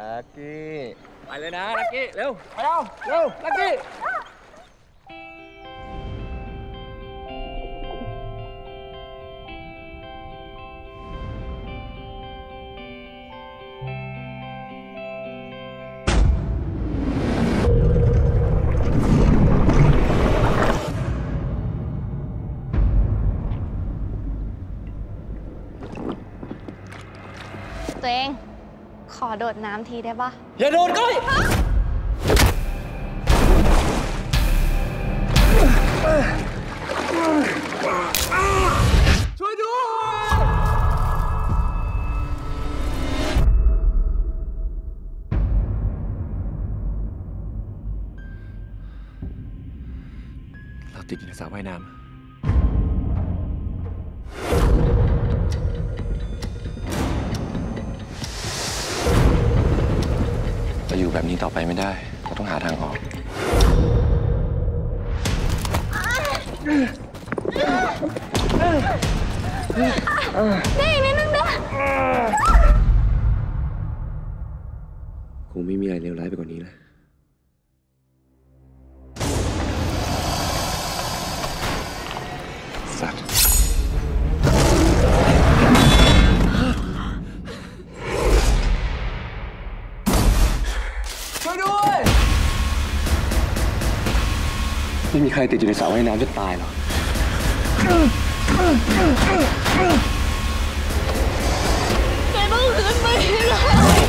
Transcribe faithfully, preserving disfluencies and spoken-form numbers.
ลักกี้ไปเลยนะลักกี้เร็วไปเร็วเร็วลักกี้ตัวเองขอโดดน้ำทีได้ปะอย่าโดดก้อยช่วยด้วยเราติดอยู่ในสระว่ายน้ำอยู่แบบนี้ต่อไปไม่ได้เราต้องหาทางออกนี่นี่นึงนะคงไม่มีอะไรเลวร้ายไปกว่านี้แล้วสัตว์ไม่มีใครติดอยู่ในสระว่ายน้ำจะตายหรอกไปบ้างคืนไป